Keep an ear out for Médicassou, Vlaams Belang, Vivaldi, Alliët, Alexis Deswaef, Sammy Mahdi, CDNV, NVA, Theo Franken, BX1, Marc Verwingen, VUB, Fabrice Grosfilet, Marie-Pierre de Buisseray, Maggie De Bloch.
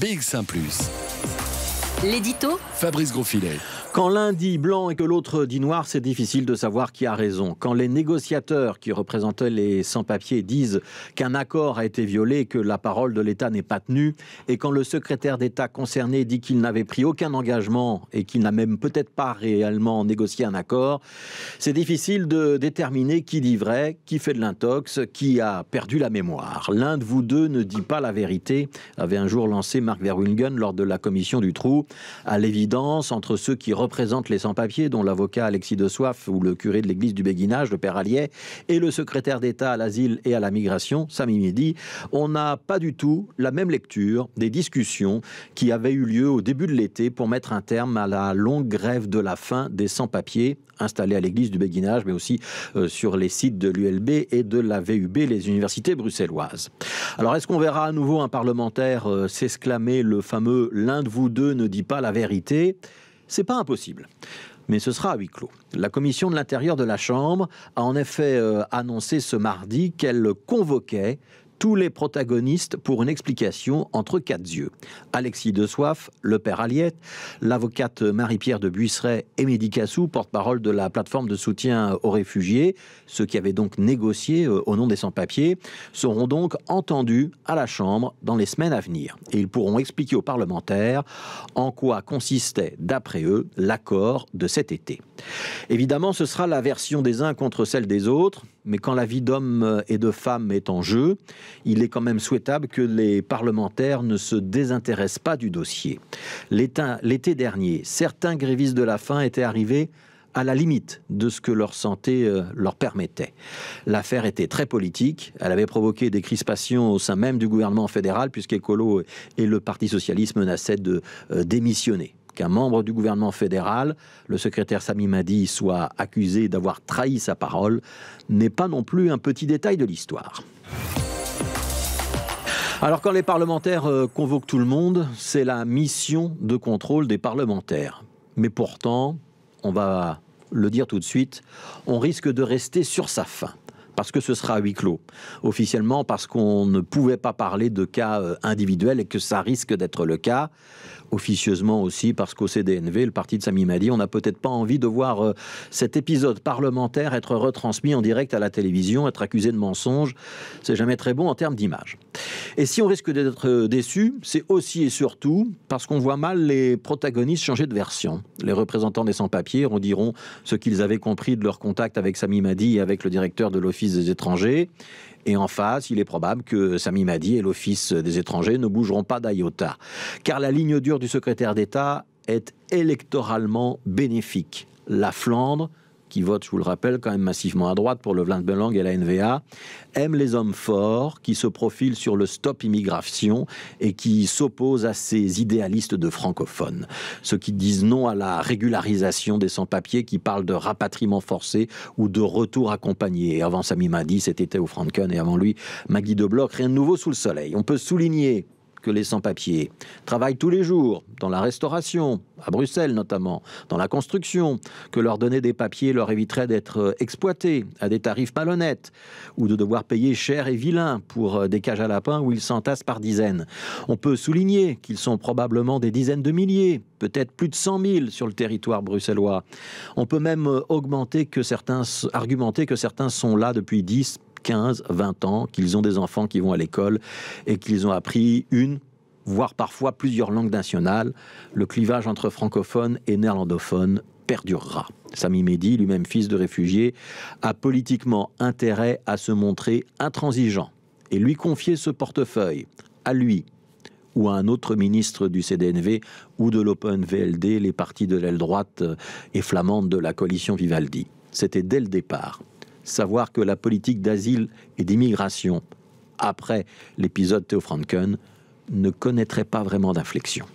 BX1 +. L'édito Fabrice Grosfilet. Quand l'un dit blanc et que l'autre dit noir, c'est difficile de savoir qui a raison. Quand les négociateurs qui représentaient les sans-papiers disent qu'un accord a été violé, que la parole de l'État n'est pas tenue, et quand le secrétaire d'État concerné dit qu'il n'avait pris aucun engagement et qu'il n'a même peut-être pas réellement négocié un accord, c'est difficile de déterminer qui dit vrai, qui fait de l'intox, qui a perdu la mémoire. L'un de vous deux ne dit pas la vérité, avait un jour lancé Marc Verwingen lors de la commission du trou. À l'évidence, entre ceux qui représentent les sans-papiers, dont l'avocat Alexis Deswaef ou le curé de l'église du Béguinage, le père Alliët, et le secrétaire d'État à l'asile et à la migration, Sammy Mahdi, on n'a pas du tout la même lecture des discussions qui avaient eu lieu au début de l'été pour mettre un terme à la longue grève de la faim des sans-papiers, installée à l'église du Béguinage, mais aussi sur les sites de l'ULB et de la VUB, les universités bruxelloises. Alors, est-ce qu'on verra à nouveau un parlementaire s'exclamer le fameux « l'un de vous deux ne dit pas la vérité » ? C'est pas impossible, mais ce sera à huis clos. La commission de l'intérieur de la Chambre a en effet annoncé ce mardi qu'elle convoquait tous les protagonistes pour une explication entre quatre yeux. Alexis Deswaef, le père Alliët, l'avocate Marie-Pierre de Buisseray et Médicassou, porte-parole de la plateforme de soutien aux réfugiés, ceux qui avaient donc négocié au nom des sans-papiers, seront donc entendus à la Chambre dans les semaines à venir. Et ils pourront expliquer aux parlementaires en quoi consistait, d'après eux, l'accord de cet été. Évidemment, ce sera la version des uns contre celle des autres, mais quand la vie d'hommes et de femmes est en jeu, il est quand même souhaitable que les parlementaires ne se désintéressent pas du dossier. L'été dernier, certains grévistes de la faim étaient arrivés à la limite de ce que leur santé leur permettait. L'affaire était très politique, elle avait provoqué des crispations au sein même du gouvernement fédéral, puisqu'Écolo et le Parti socialiste menaçaient de démissionner. Qu'un membre du gouvernement fédéral, le secrétaire Sammy Mahdi, soit accusé d'avoir trahi sa parole, n'est pas non plus un petit détail de l'histoire. Alors quand les parlementaires convoquent tout le monde, c'est la mission de contrôle des parlementaires. Mais pourtant, on va le dire tout de suite, on risque de rester sur sa faim. Parce que ce sera à huis clos. Officiellement, parce qu'on ne pouvait pas parler de cas individuels et que ça risque d'être le cas. Officieusement aussi, parce qu'au CDNV, le parti de Sammy Mahdi, on n'a peut-être pas envie de voir cet épisode parlementaire être retransmis en direct à la télévision, être accusé de mensonge. C'est jamais très bon en termes d'image. Et si on risque d'être déçu, c'est aussi et surtout parce qu'on voit mal les protagonistes changer de version. Les représentants des sans-papiers rediront ce qu'ils avaient compris de leur contact avec Sammy Mahdi et avec le directeur de l'Office des étrangers. Et en face, il est probable que Sammy Mahdi et l'Office des étrangers ne bougeront pas d'Iota. Car la ligne dure du secrétaire d'État est électoralement bénéfique. La Flandre, qui vote, je vous le rappelle, quand même massivement à droite pour le Vlaams Belang et la NVA, aime les hommes forts qui se profilent sur le stop immigration et qui s'opposent à ces idéalistes de francophones. Ceux qui disent non à la régularisation des sans-papiers, qui parlent de rapatriement forcé ou de retour accompagné. Et avant Sammy Mahdi, c'était Theo Franken et avant lui, Maggie De Bloch, rien de nouveau sous le soleil. On peut souligner que les sans-papiers travaillent tous les jours dans la restauration, à Bruxelles notamment, dans la construction, que leur donner des papiers leur éviterait d'être exploités à des tarifs malhonnêtes ou de devoir payer cher et vilain pour des cages à lapins où ils s'entassent par dizaines. On peut souligner qu'ils sont probablement des dizaines de milliers, peut-être plus de 100 000 sur le territoire bruxellois. On peut même argumenter que certains sont là depuis 10, 15, 20 ans, qu'ils ont des enfants qui vont à l'école et qu'ils ont appris une, voire parfois plusieurs langues nationales. Le clivage entre francophones et néerlandophones perdurera. Sammy Mahdi, lui-même fils de réfugié, a politiquement intérêt à se montrer intransigeant et lui confier ce portefeuille à lui ou à un autre ministre du CDNV ou de l'Open VLD, les partis de l'aile droite et flamande de la coalition Vivaldi. C'était dès le départ. Savoir que la politique d'asile et d'immigration, après l'épisode Theo Franken, ne connaîtrait pas vraiment d'inflexion.